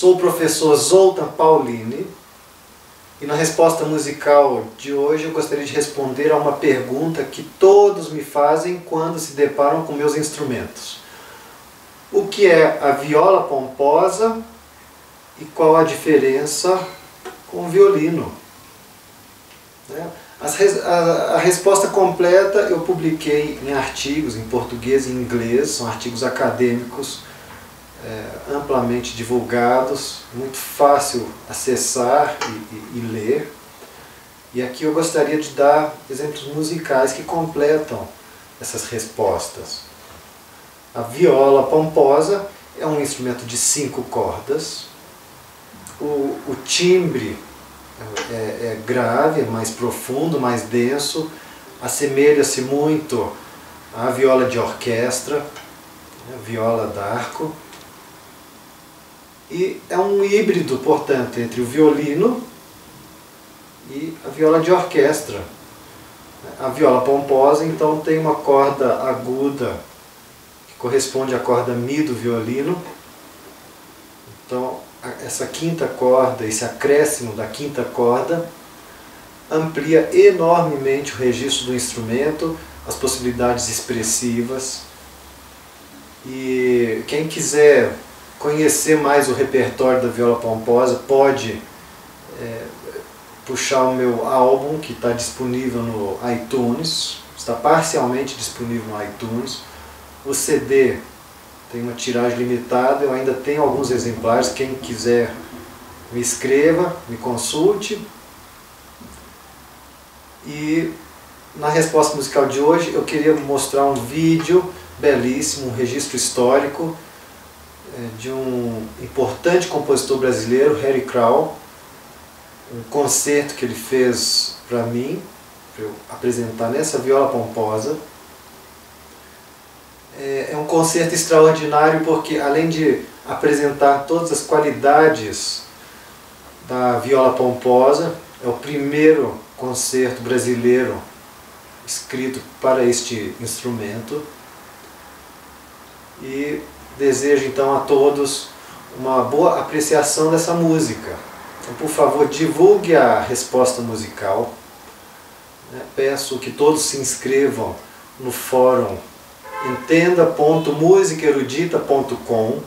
Sou o professor Zoltan Paulinyi e na resposta musical de hoje eu gostaria de responder a uma pergunta que todos me fazem quando se deparam com meus instrumentos. O que é a viola pomposa e qual a diferença com o violino? A resposta completa eu publiquei em artigos em português e inglês, são artigos acadêmicos amplamente divulgados, muito fácil acessar e ler. E aqui eu gostaria de dar exemplos musicais que completam essas respostas. A viola pomposa é um instrumento de 5 cordas, o timbre é grave, é mais profundo, mais denso, assemelha-se muito à viola de orquestra, a viola d'arco. E é um híbrido, portanto, entre o violino e a viola de orquestra. A viola pomposa, então, tem uma corda aguda, que corresponde à corda Mi do violino. Então, essa quinta corda, esse acréscimo da quinta corda, amplia enormemente o registro do instrumento, as possibilidades expressivas. E quem quiser conhecer mais o repertório da viola pomposa pode puxar o meu álbum, que está disponível no iTunes, está parcialmente disponível no iTunes. O CD tem uma tiragem limitada, eu ainda tenho alguns exemplares, quem quiser me escreva, me consulte. E na resposta musical de hoje eu queria mostrar um vídeo belíssimo, um registro histórico, de um importante compositor brasileiro, Harry Crowl, um concerto que ele fez para mim, para eu apresentar nessa viola pomposa. É um concerto extraordinário porque, além de apresentar todas as qualidades da viola pomposa, é o primeiro concerto brasileiro escrito para este instrumento. E desejo então a todos uma boa apreciação dessa música. Então, por favor, divulgue a resposta musical. Peço que todos se inscrevam no fórum entenda.musicaerudita.com.